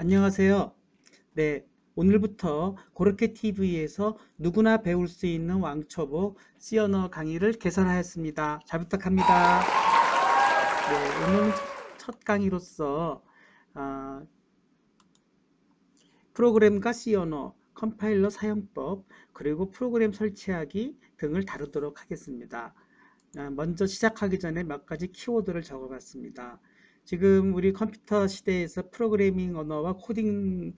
안녕하세요. 네, 오늘부터 고렇게 TV에서 누구나 배울 수 있는 왕초보 C언어 강의를 개설하였습니다. 잘 부탁합니다. 네, 오늘 첫 강의로서 프로그램과 C언어, 컴파일러 사용법, 그리고 프로그램 설치하기 등을 다루도록 하겠습니다. 먼저 시작하기 전에 몇 가지 키워드를 적어봤습니다. 지금 우리 컴퓨터 시대에서 프로그래밍 언어와 코딩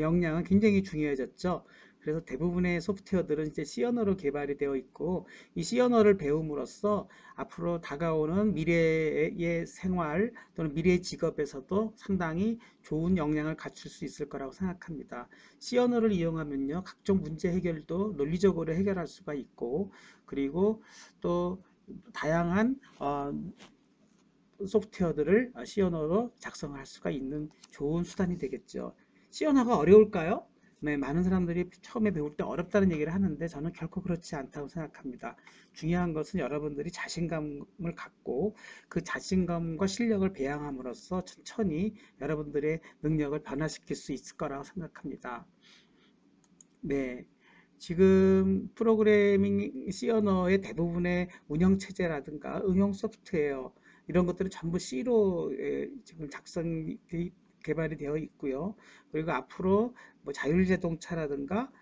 역량은 굉장히 중요해졌죠. 그래서 대부분의 소프트웨어들은 이제 C언어로 개발이 되어 있고, 이 C언어를 배움으로써 앞으로 다가오는 미래의 생활 또는 미래의 직업에서도 상당히 좋은 역량을 갖출 수 있을 거라고 생각합니다. C언어를 이용하면요, 각종 문제 해결도 논리적으로 해결할 수가 있고, 그리고 또 다양한 소프트웨어들을 C언어로 작성할 수가 있는 좋은 수단이 되겠죠. C언어가 어려울까요? 네, 많은 사람들이 처음에 배울 때 어렵다는 얘기를 하는데 저는 결코 그렇지 않다고 생각합니다. 중요한 것은 여러분들이 자신감을 갖고 그 자신감과 실력을 배양함으로써 천천히 여러분들의 능력을 변화시킬 수 있을 거라고 생각합니다. 네. 지금 프로그래밍 C언어의 대부분의 운영체제라든가 응용 소프트웨어 이런 것들은 전부 C로 지금 개발이 되어 있고요. 그리고 앞으로 뭐 자율자동차라든가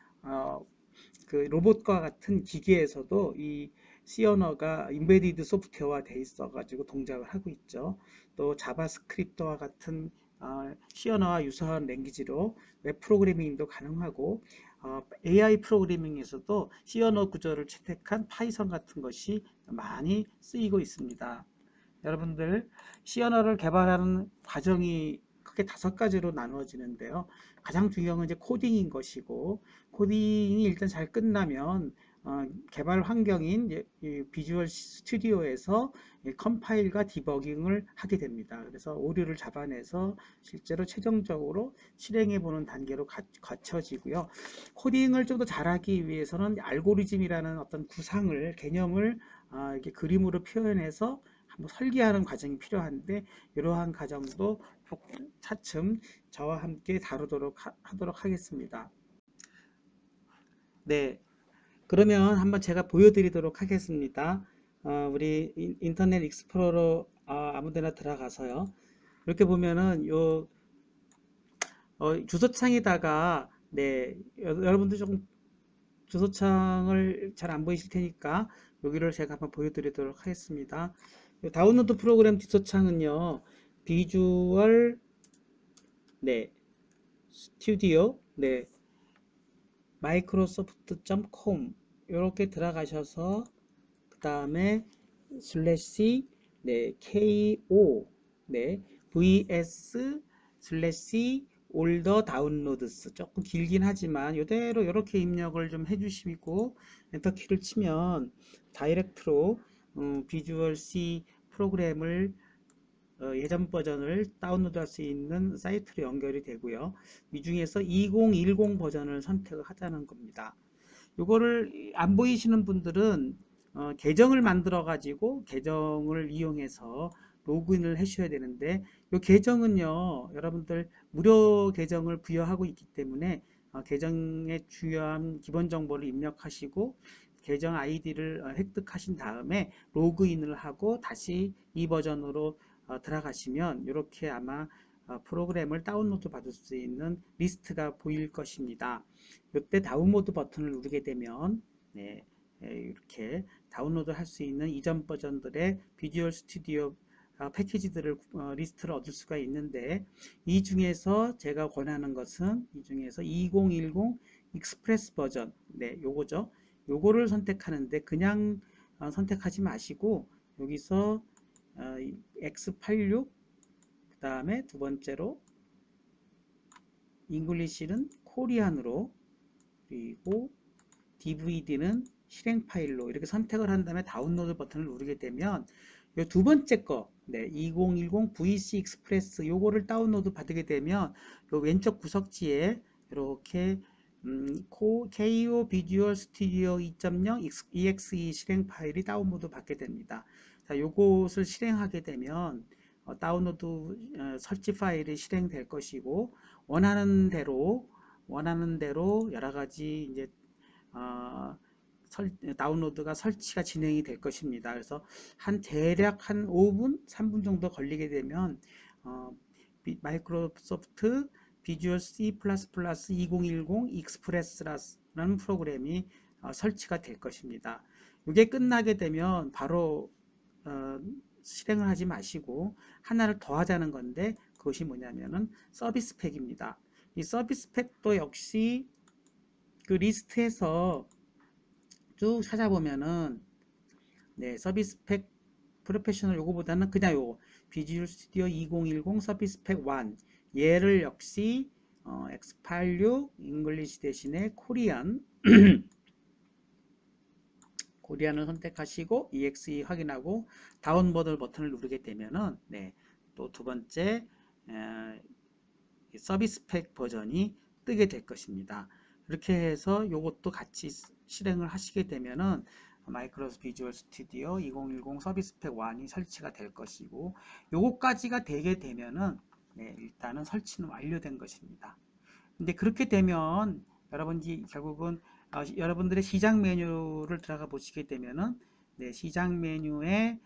그 로봇과 같은 기계에서도 이 C언어가 인베디드 소프트웨어화 돼 있어 가지고 동작을 하고 있죠. 또 자바스크립트와 같은 C언어와 유사한 랭귀지로 웹 프로그래밍도 가능하고, AI 프로그래밍에서도 C언어 구조를 채택한 파이썬 같은 것이 많이 쓰이고 있습니다. 여러분들, C언어를 개발하는 과정이 크게 5가지로 나누어지는데요. 가장 중요한 건 이제 코딩인 것이고, 코딩이 일단 잘 끝나면 개발 환경인 비주얼 스튜디오에서 컴파일과 디버깅을 하게 됩니다. 그래서 오류를 잡아내서 실제로 최종적으로 실행해보는 단계로 거쳐지고요. 코딩을 좀 더 잘하기 위해서는 알고리즘이라는 어떤 구상을, 개념을 이렇게 그림으로 표현해서 한번 설계하는 과정이 필요한데, 이러한 과정도 차츰 저와 함께 다루도록 하도록 하겠습니다. 네, 그러면 한번 제가 보여드리도록 하겠습니다. 우리 인터넷 익스플로러 아무데나 들어가서요. 이렇게 보면은 요 주소창에다가, 네, 여러분들 조금 주소창을 잘 안 보이실 테니까 여기를 제가 한번 보여드리도록 하겠습니다. 다운로드 프로그램 주소창은요, 비주얼 스튜디오 마이크로소프트.com 이렇게 들어가셔서 그 다음에 /c ko vs /c 올더 다운로드스, 조금 길긴 하지만 이대로 이렇게 입력을 좀 해주시고 엔터키를 치면 다이렉트로 비주얼 C 프로그램을 예전 버전을 다운로드 할 수 있는 사이트로 연결이 되고요. 이 중에서 2010 버전을 선택을 하자는 겁니다. 이거를 안 보이시는 분들은 계정을 만들어 가지고 계정을 이용해서 로그인을 하셔야 되는데, 이 계정은요, 여러분들 무료 계정을 부여하고 있기 때문에 계정의 중요한 기본 정보를 입력하시고 계정 아이디를 획득하신 다음에 로그인을 하고 다시 이 버전으로 들어가시면 이렇게 아마 프로그램을 다운로드 받을 수 있는 리스트가 보일 것입니다. 이때 다운로드 버튼을 누르게 되면 이렇게 다운로드 할 수 있는 이전 버전들의 비주얼 스튜디오 패키지들을 리스트를 얻을 수가 있는데, 이 중에서 제가 권하는 것은 이 중에서 2010 익스프레스 버전, 요거죠. 요거를 선택하는데 그냥 선택하지 마시고 여기서 X86, 그 다음에 두 번째로 잉글리시는 코리안으로, 그리고 DVD는 실행 파일로 이렇게 선택을 한 다음에 다운로드 버튼을 누르게 되면 요 두 번째 거, 2010 VC 익스프레스 요거를 다운로드 받게 되면 요 왼쪽 구석지에 이렇게 KO 비주얼 스튜디오 2.0 exe 실행 파일이 다운로드 받게 됩니다. 자, 요것을 실행하게 되면 다운로드 설치 파일이 실행될 것이고, 원하는 대로 여러 가지 이제 다운로드가 설치가 진행이 될 것입니다. 그래서 대략 한 5분, 3분 정도 걸리게 되면 마이크로소프트 비주얼 C++ 2010 익스프레스라는 프로그램이 설치가 될 것입니다. 이게 끝나게 되면 바로 실행을 하지 마시고 하나를 더 하자는 건데, 그것이 뭐냐면은 서비스 팩입니다. 이 서비스 팩도 역시 그 리스트에서 쭉 찾아보면은, 네, 서비스 팩 프로페셔널 요거보다는 그냥 요거 비주얼 스튜디오 2010 서비스 팩 1, 얘를 역시 X86 잉글리시 대신에 코리안을 선택하시고 EXE 확인하고 다운로드 버튼을 누르게 되면은, 네, 또 두 번째 서비스 팩 버전이 뜨게 될 것입니다. 이렇게 해서 요것도 같이 실행을 하시게 되면은 마이크로소프트 비주얼 스튜디오 2010 서비스 팩 1이 설치가 될 것이고, 요것까지가 되게 되면은, 네, 일단은 설치는 완료된 것입니다. 근데 그렇게 되면 여러분이 결국은 여러분들의 시작 메뉴를 들어가 보시게 되면은, 네, 시작 메뉴에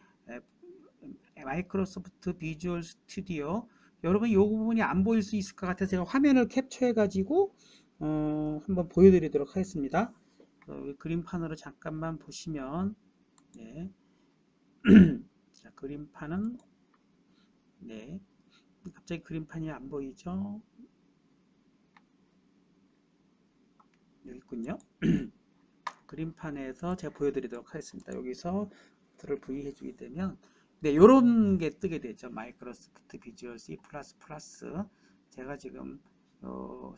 마이크로소프트 비주얼 스튜디오, 여러분 요 부분이 안 보일 수 있을 것 같아서 제가 화면을 캡처해 가지고 한번 보여드리도록 하겠습니다. 그림판으로 잠깐만 보시면, 네. 자, 그림판은, 네, 갑자기 그림판이 안 보이죠? 여기 있군요. 그림판에서 제가 보여드리도록 하겠습니다. 여기서 들을 V 해주게 되면, 네, 요런 게 뜨게 되죠. 마이크로소프트 비주얼 C++. 제가 지금,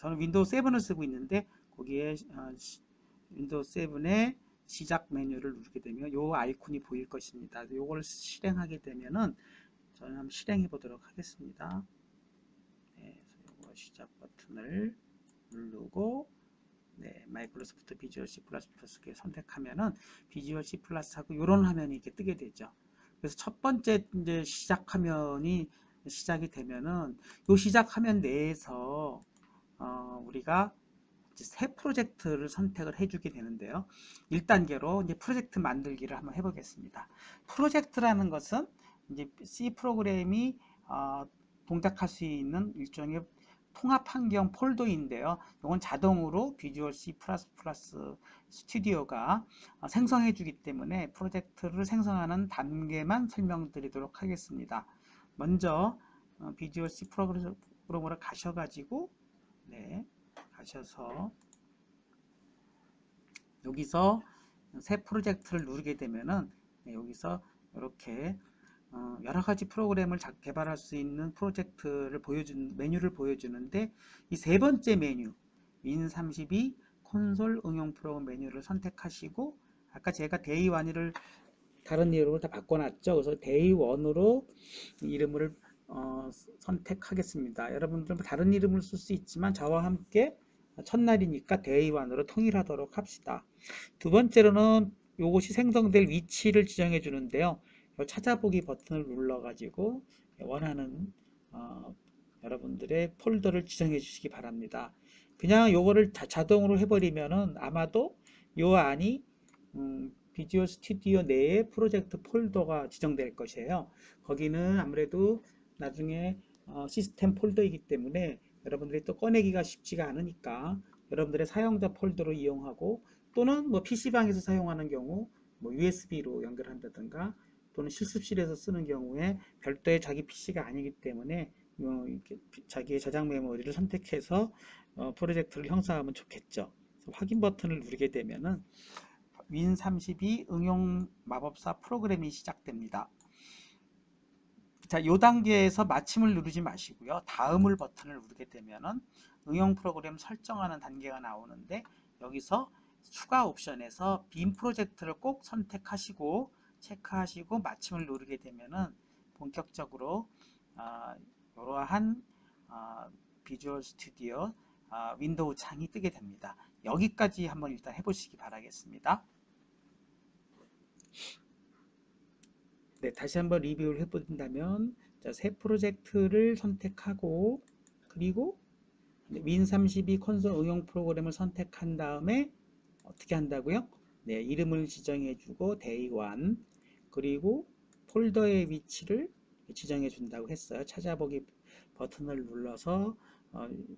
저는 윈도우 7을 쓰고 있는데, 거기에 윈도우 7의 시작 메뉴를 누르게 되면 요 아이콘이 보일 것입니다. 요걸 실행하게 되면은, 저는 한번 실행해 보도록 하겠습니다. 네, 요거 시작 버튼을 누르고, 네, 마이크로소프트 비주얼 C++ 선택하면은 비주얼 C++ 하고 요런 화면이 이렇게 뜨게 되죠. 그래서 첫 번째 이제 시작 화면이 시작이 되면은, 요 시작 화면 내에서 우리가 이제 새 프로젝트를 선택을 해주게 되는데요. 1단계로 이제 프로젝트 만들기를 한번 해보겠습니다. 프로젝트라는 것은 이제 C 프로그램이 동작할 수 있는 일종의 통합 환경 폴더인데요. 이건 자동으로 비주얼 C++ 스튜디오가 생성해 주기 때문에 프로젝트를 생성하는 단계만 설명드리도록 하겠습니다. 먼저 비주얼 C 프로그램으로 가셔가지고, 네, 가셔서 여기서 새 프로젝트를 누르게 되면은, 네, 여기서 이렇게 여러 가지 프로그램을 개발할 수 있는 프로젝트를 보여주는 메뉴를 보여주는데, 이 세 번째 메뉴 Win32 콘솔 응용 프로그램 메뉴를 선택하시고, 아까 제가 Day 1을 다른 이름을 다 바꿔놨죠. 그래서 Day 1으로 이름을 선택하겠습니다. 여러분들은 다른 이름을 쓸 수 있지만 저와 함께 첫날이니까 Day 1으로 통일하도록 합시다. 두 번째로는 이것이 생성될 위치를 지정해 주는데요. 찾아보기 버튼을 눌러가지고 원하는 여러분들의 폴더를 지정해 주시기 바랍니다. 그냥 요거를 자동으로 해버리면은 아마도 요 안이 비주얼 스튜디오 내에 프로젝트 폴더가 지정될 것이에요. 거기는 아무래도 나중에 시스템 폴더이기 때문에 여러분들이 또 꺼내기가 쉽지가 않으니까 여러분들의 사용자 폴더로 이용하고, 또는 뭐 PC방에서 사용하는 경우 뭐 USB로 연결한다든가, 또는 실습실에서 쓰는 경우에 별도의 자기 PC가 아니기 때문에 이렇게 자기의 저장 메모리를 선택해서 프로젝트를 형성하면 좋겠죠. 확인 버튼을 누르게 되면은 Win32 응용 마법사 프로그램이 시작됩니다. 자, 요 단계에서 마침을 누르지 마시고요. 다음을 버튼을 누르게 되면은 응용 프로그램 설정하는 단계가 나오는데, 여기서 추가 옵션에서 빈 프로젝트를 꼭 선택하시고 체크하시고 마침을 누르게 되면은 본격적으로 이러한 비주얼 스튜디오 윈도우 창이 뜨게 됩니다. 여기까지 한번 일단 해보시기 바라겠습니다. 네, 다시 한번 리뷰를 해본다면, 자, 새 프로젝트를 선택하고, 그리고 Win32 콘솔 응용 프로그램을 선택한 다음에 어떻게 한다고요? 네, 이름을 지정해주고 Day 1, 그리고 폴더의 위치를 지정해 준다고 했어요. 찾아보기 버튼을 눌러서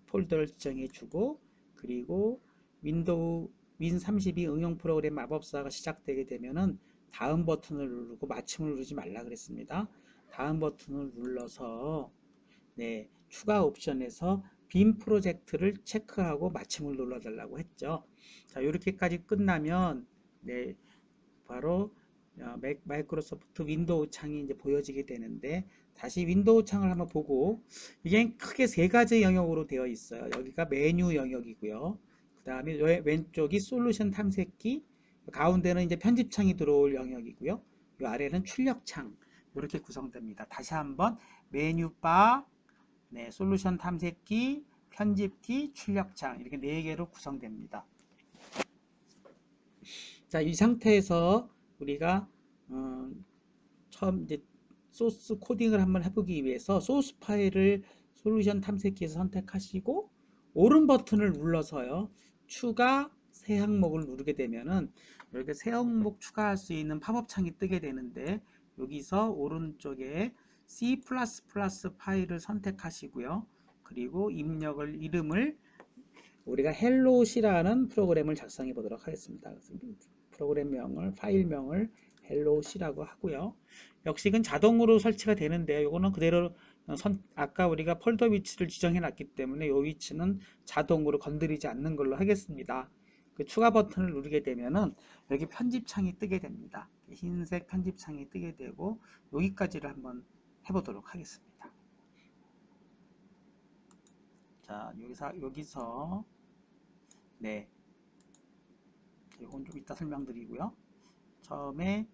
폴더를 지정해 주고, 그리고 윈도우 Win32 응용 프로그램 마법사가 시작되게 되면은 다음 버튼을 누르고, 마침을 누르지 말라 그랬습니다. 다음 버튼을 눌러서, 네, 추가 옵션에서 빈 프로젝트를 체크하고 마침을 눌러달라고 했죠. 자, 이렇게까지 끝나면, 네, 바로 마이크로소프트 윈도우 창이 이제 보여지게 되는데, 다시 윈도우 창을 한번 보고, 이게 크게 세 가지 영역으로 되어 있어요. 여기가 메뉴 영역이고요. 그 다음에 왼쪽이 솔루션 탐색기, 가운데는 이제 편집창이 들어올 영역이고요. 이 아래는 출력창, 이렇게 구성됩니다. 다시 한번 메뉴바, 네, 솔루션 탐색기, 편집기, 출력창, 이렇게 4개로 구성됩니다. 자, 이 상태에서 우리가 처음 이제 소스 코딩을 한번 해보기 위해서 소스 파일을 솔루션 탐색기에서 선택하시고, 오른 버튼을 눌러서요, 추가 새 항목을 누르게 되면은 이렇게 새 항목 추가할 수 있는 팝업 창이 뜨게 되는데, 여기서 오른쪽에 C++ 파일을 선택하시고요, 그리고 입력을 이름을 우리가 Hello C라는 프로그램을 작성해 보도록 하겠습니다. 프로그램명을, 파일명을 Hello C라고 하고요. 역식은 자동으로 설치가 되는데, 이거는 그대로 아까 우리가 폴더 위치를 지정해 놨기 때문에 이 위치는 자동으로 건드리지 않는 걸로 하겠습니다. 그 추가 버튼을 누르게 되면은 여기 편집창이 뜨게 됩니다. 흰색 편집창이 뜨게 되고, 여기까지를 한번 해보도록 하겠습니다. 자, 여기서 네, 이건 좀 이따 설명드리고요. 처음에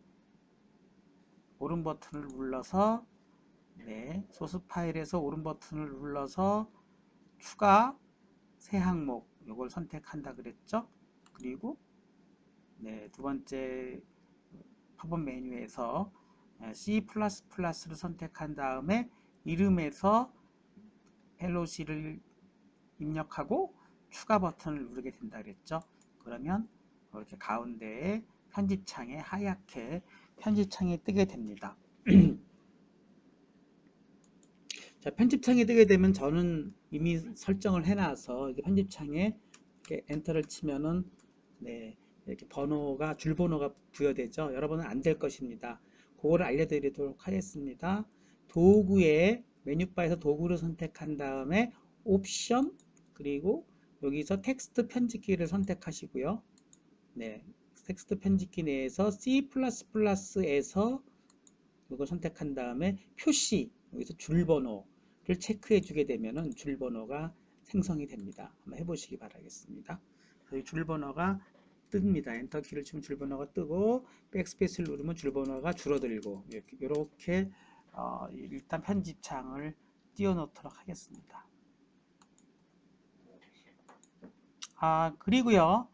오른 버튼을 눌러서, 네, 소스 파일에서 오른 버튼을 눌러서 추가 새 항목, 이걸 선택한다 그랬죠. 그리고 네, 두 번째 팝업 메뉴에서 C++를 선택한 다음에 이름에서 Hello C를 입력하고 추가 버튼을 누르게 된다 그랬죠. 그러면 이렇게 가운데에 편집창에 하얗게 편집창이 뜨게 됩니다. 자, 편집창이 뜨게 되면 저는 이미 설정을 해놔서 이렇게 편집창에 이렇게 엔터를 치면은, 네, 이렇게 번호가, 줄번호가 부여되죠. 여러분은 안 될 것입니다. 그거를 알려드리도록 하겠습니다. 도구에, 메뉴바에서 도구를 선택한 다음에 옵션, 그리고 여기서 텍스트 편집기를 선택하시고요. 네, 텍스트 편집기 내에서 C++에서 이걸 선택한 다음에 표시, 여기서 줄번호를 체크해 주게 되면은 줄번호가 생성이 됩니다. 한번 해보시기 바라겠습니다. 저희 줄번호가 뜹니다. 엔터키를 치면 줄번호가 뜨고, 백스페이스를 누르면 줄번호가 줄어들고, 이렇게 일단 편집창을 띄워놓도록 하겠습니다. 아, 그리고요,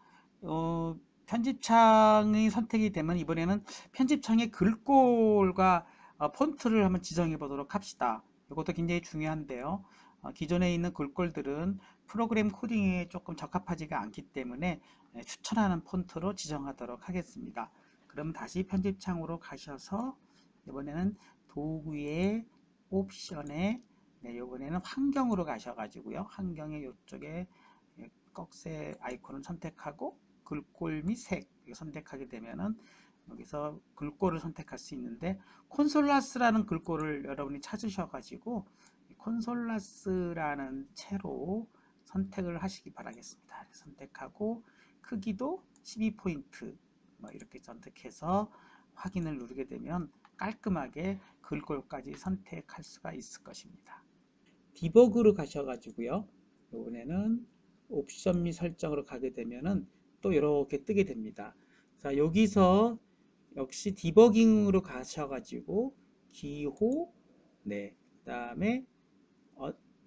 편집창이 선택이 되면 이번에는 편집창의 글꼴과 폰트를 한번 지정해 보도록 합시다. 이것도 굉장히 중요한데요. 기존에 있는 글꼴들은 프로그램 코딩에 조금 적합하지가 않기 때문에 추천하는 폰트로 지정하도록 하겠습니다. 그럼 다시 편집창으로 가셔서, 이번에는 도구의 옵션에, 네, 이번에는 환경으로 가셔가지고요, 환경에 이쪽에 꺽쇠 아이콘을 선택하고 글꼴 및 색 선택하게 되면은 여기서 글꼴을 선택할 수 있는데, 콘솔라스라는 글꼴을 여러분이 찾으셔가지고 콘솔라스라는 채로 선택을 하시기 바라겠습니다. 선택하고 크기도 12포인트 뭐 이렇게 선택해서 확인을 누르게 되면 깔끔하게 글꼴까지 선택할 수가 있을 것입니다. 디버그로 가셔가지고요, 이번에는 옵션 및 설정으로 가게 되면은 또 이렇게 뜨게 됩니다. 자, 여기서 역시 디버깅으로 가셔가지고 기호, 네, 그 다음에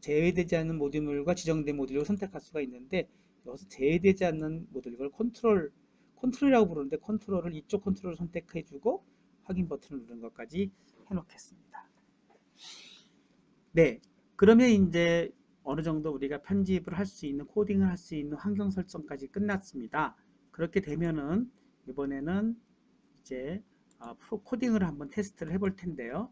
제외되지 않는 모듈과 지정된 모듈을 선택할 수가 있는데, 여기서 제외되지 않는 모듈, 이걸 컨트롤이라고 부르는데, 컨트롤을, 이쪽 컨트롤을 선택해주고 확인 버튼을 누른 것까지 해놓겠습니다. 네, 그러면 이제 어느 정도 우리가 편집을 할 수 있는, 코딩을 할 수 있는 환경 설정까지 끝났습니다. 그렇게 되면은 이번에는 이제 코딩을 한번 테스트를 해볼 텐데요.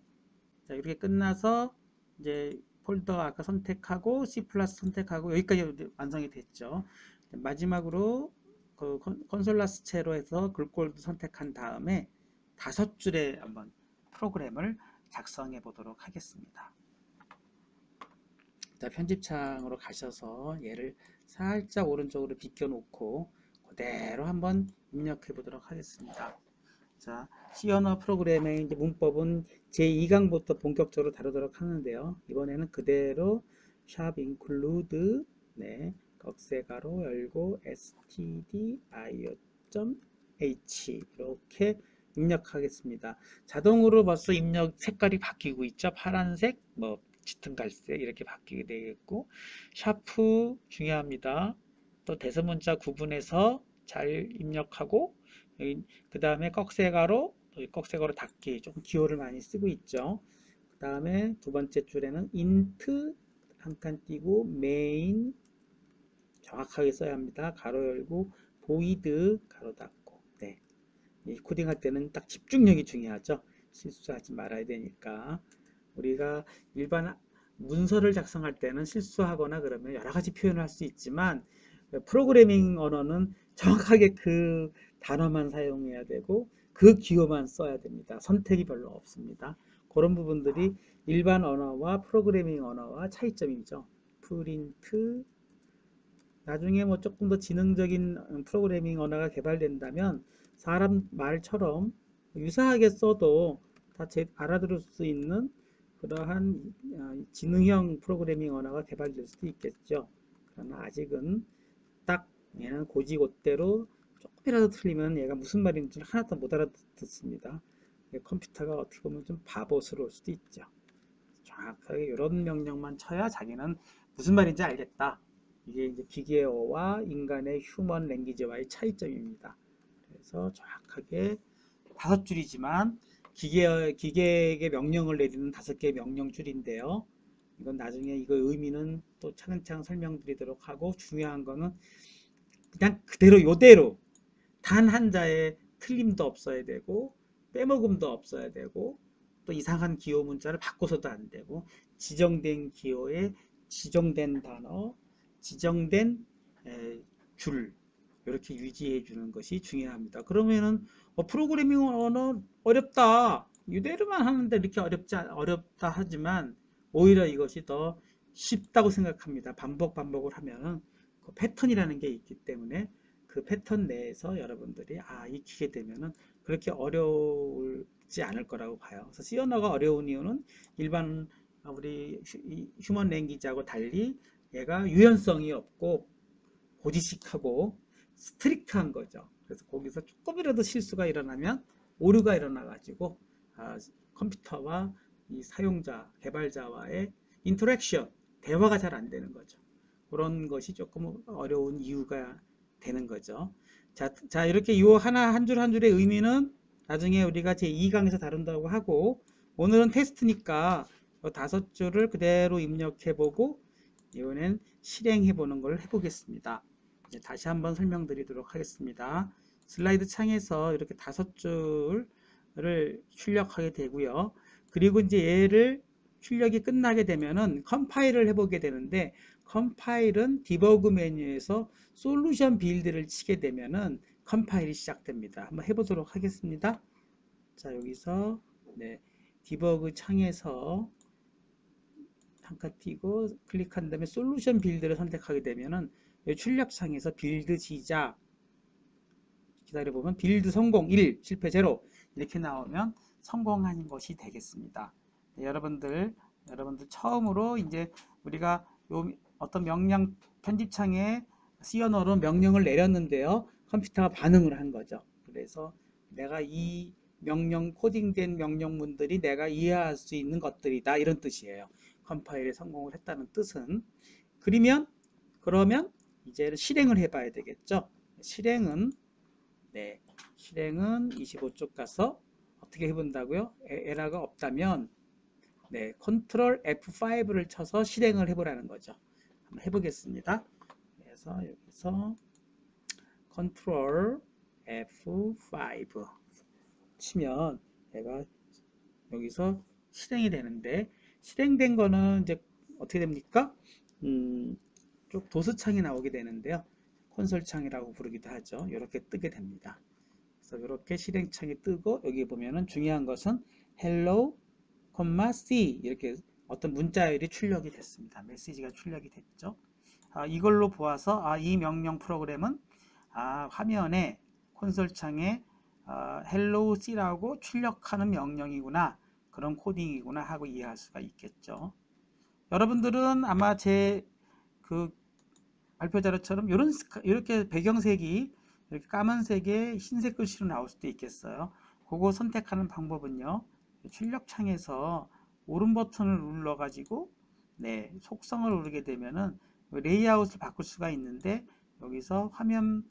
자, 이렇게 끝나서 이제 폴더 아까 선택하고 C 플러스 선택하고 여기까지 완성이 됐죠. 마지막으로 그 콘솔라스체로 해서 글꼴도 선택한 다음에 5줄의 한번 프로그램을 작성해 보도록 하겠습니다. 자, 편집창으로 가셔서 얘를 살짝 오른쪽으로 비껴 놓고 그대로 한번 입력해 보도록 하겠습니다. 자, C언어 프로그램의 이제 문법은 제2강부터 본격적으로 다루도록 하는데요. 이번에는 그대로 샵 include 네, 꺽쇠 가로 열고 stdio.h 이렇게 입력하겠습니다. 자동으로 벌써 입력 색깔이 바뀌고 있죠. 파란색, 뭐 짙은 갈색 이렇게 바뀌게 되겠고, 샤프 중요합니다. 또 대소문자 구분해서 잘 입력하고, 그 다음에 꺽쇠가로 닫기 좀 기호를 많이 쓰고 있죠. 그 다음에 두 번째 줄에는 int 한 칸 띄고 main 정확하게 써야 합니다. 가로 열고 void 가로 닫고. 네, 이 코딩할 때는 딱 집중력이 중요하죠. 실수하지 말아야 되니까. 우리가 일반 문서를 작성할 때는 실수하거나 그러면 여러 가지 표현을 할 수 있지만, 프로그래밍 언어는 정확하게 그 단어만 사용해야 되고 그 기호만 써야 됩니다. 선택이 별로 없습니다. 그런 부분들이 일반 언어와 프로그래밍 언어와 차이점이죠. 프린트, 나중에 뭐 조금 더 지능적인 프로그래밍 언어가 개발된다면 사람 말처럼 유사하게 써도 다 알아들을 수 있는 그러한 지능형 프로그래밍 언어가 개발될 수도 있겠죠. 그러나 아직은 딱 얘는 고지고대로 조금이라도 틀리면 얘가 무슨 말인지 하나도 못 알아듣습니다. 컴퓨터가 어떻게 보면 좀 바보스러울 수도 있죠. 정확하게 이런 명령만 쳐야 자기는 무슨 말인지 알겠다. 이게 이제 기계어와 인간의 휴먼 랭귀지와의 차이점입니다. 그래서 정확하게 5줄이지만 기계에게 명령을 내리는 5개의 명령줄인데요. 이건 나중에 이거 의미는 또 차근차근 설명드리도록 하고, 중요한 거는 그냥 그대로 요대로 단 한자에 틀림도 없어야 되고 빼먹음도 없어야 되고 또 이상한 기호 문자를 바꿔서도 안 되고, 지정된 기호에 지정된 단어, 지정된 줄 이렇게 유지해 주는 것이 중요합니다. 그러면은 프로그래밍 언어 어렵다, 이대로만 하는데 이렇게 어렵다 하지만 오히려 이것이 더 쉽다고 생각합니다. 반복을 하면 그 패턴이라는 게 있기 때문에 그 패턴 내에서 여러분들이 익히게 되면은 그렇게 어려울지 않을 거라고 봐요. 그래서 C 언어가 어려운 이유는 일반 우리 휴먼 랭귀지하고 달리 얘가 유연성이 없고 고지식하고 스트릭트한 거죠. 그래서 거기서 조금이라도 실수가 일어나면 오류가 일어나가지고 컴퓨터와 이 사용자, 개발자와의 인터랙션, 대화가 잘 안 되는 거죠. 그런 것이 조금 어려운 이유가 되는 거죠. 자, 이렇게 이 한 줄의 의미는 나중에 우리가 제2강에서 다룬다고 하고, 오늘은 테스트니까 5줄을 그대로 입력해보고 이번엔 실행해보는 걸 해보겠습니다. 이제 다시 한번 설명드리도록 하겠습니다. 슬라이드 창에서 이렇게 5줄을 출력하게 되고요. 그리고 이제 얘를 출력이 끝나게 되면은 컴파일을 해보게 되는데, 컴파일은 디버그 메뉴에서 솔루션 빌드를 치게 되면은 컴파일이 시작됩니다. 한번 해보도록 하겠습니다. 자, 여기서 네, 디버그 창에서 한 칸 띄고 클릭한 다음에 솔루션 빌드를 선택하게 되면은 출력 창에서 빌드 시작, 기다려보면 빌드 성공 1, 실패 0 이렇게 나오면 성공한 것이 되겠습니다. 네, 여러분들 처음으로 이제 우리가 어떤 명령, 편집창에 C언어로 명령을 내렸는데요. 컴퓨터가 반응을 한 거죠. 그래서 내가 이 명령, 코딩된 명령문들이 내가 이해할 수 있는 것들이다, 이런 뜻이에요. 컴파일에 성공을 했다는 뜻은. 그러면 이제 실행을 해봐야 되겠죠. 실행은 25쪽 가서 어떻게 해본다고요? 에러가 없다면 네, 컨트롤 F5를 쳐서 실행을 해보라는 거죠. 한번 해보겠습니다. 그래서 여기서 컨트롤 F5 치면 얘가 여기서 실행이 되는데, 실행된 거는 이제 어떻게 됩니까? 쭉 도스창이 나오게 되는데요. 콘솔창이라고 부르기도 하죠. 이렇게 뜨게 됩니다. 그래서 이렇게 실행창이 뜨고, 여기 보면은 중요한 것은 Hello C 이렇게 어떤 문자열이 출력이 됐습니다. 메시지가 출력이 됐죠. 이걸로 보아서 이 명령 프로그램은 화면에 콘솔창에 Hello C라고 출력하는 명령이구나, 그런 코딩이구나 하고 이해할 수가 있겠죠. 여러분들은 아마 제 발표 자료처럼 이렇게 배경색이 이렇게 까만색에 흰색 글씨로 나올 수도 있겠어요. 그거 선택하는 방법은요, 출력창에서 오른 버튼을 눌러 가지고 속성을 누르게 되면은 레이아웃을 바꿀 수가 있는데, 여기서 화면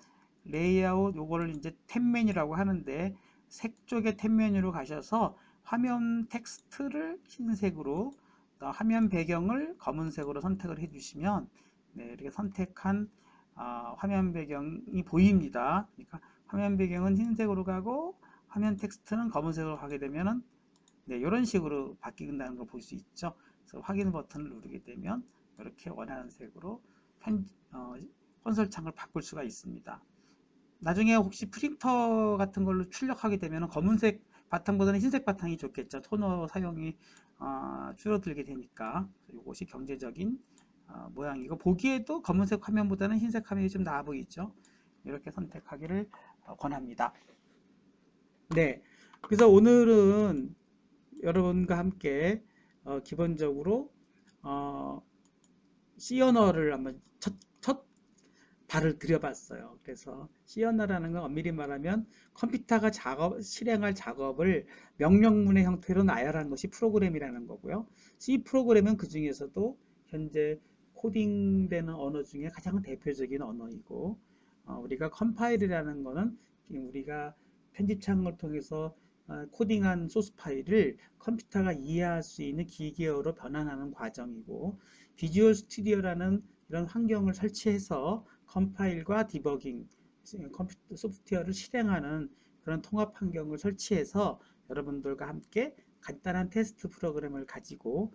레이아웃 요거를 이제 탭 메뉴라고 하는데, 색 쪽의 탭 메뉴로 가셔서 화면 텍스트를 흰색으로, 화면 배경을 검은색으로 선택을 해 주시면 이렇게 선택한 화면 배경이 보입니다. 그러니까 화면 배경은 흰색으로 가고 화면 텍스트는 검은색으로 가게 되면은 이런 식으로 바뀌는다는 걸 볼 수 있죠. 그래서 확인 버튼을 누르게 되면 이렇게 원하는 색으로 콘솔 창을 바꿀 수가 있습니다. 나중에 혹시 프린터 같은 걸로 출력하게 되면 검은색 바탕보다는 흰색 바탕이 좋겠죠. 토너 사용이 줄어들게 되니까 이것이 경제적인 모양이고, 보기에도 검은색 화면보다는 흰색 화면이 좀 나아 보이죠. 이렇게 선택하기를 권합니다. 네, 그래서 오늘은 여러분과 함께 기본적으로 C 언어를 한번 첫 발을 들여봤어요. 그래서 C 언어라는 건 엄밀히 말하면 컴퓨터가 실행할 작업을 명령문의 형태로 나열한 것이 프로그램이라는 거고요. C 프로그램은 그 중에서도 현재 코딩되는 언어 중에 가장 대표적인 언어이고, 우리가 컴파일이라는 거는 우리가 편집창을 통해서 코딩한 소스 파일을 컴퓨터가 이해할 수 있는 기계어로 변환하는 과정이고, 비주얼 스튜디오라는 이런 환경을 설치해서 컴파일과 디버깅, 컴퓨터 소프트웨어를 실행하는 그런 통합 환경을 설치해서 여러분들과 함께 간단한 테스트 프로그램을 가지고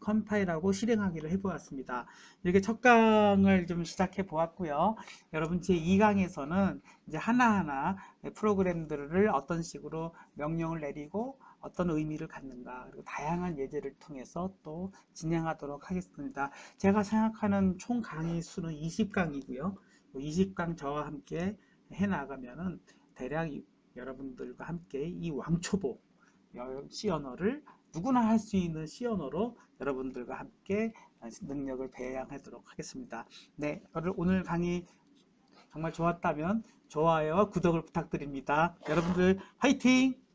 컴파일하고 실행하기를 해보았습니다. 이렇게 첫 강을 좀 시작해 보았고요. 여러분 제2강에서는 이제 하나하나 프로그램들을 어떤 식으로 명령을 내리고 어떤 의미를 갖는가, 그리고 다양한 예제를 통해서 또 진행하도록 하겠습니다. 제가 생각하는 총 강의 수는 20강이고요. 20강 저와 함께 해나가면은 대략 여러분들과 함께 이 왕초보 C 언어를 누구나 할 수 있는 C 언어로 여러분들과 함께 능력을 배양하도록 하겠습니다. 네, 오늘 강의 정말 좋았다면 좋아요와 구독을 부탁드립니다. 여러분들 화이팅!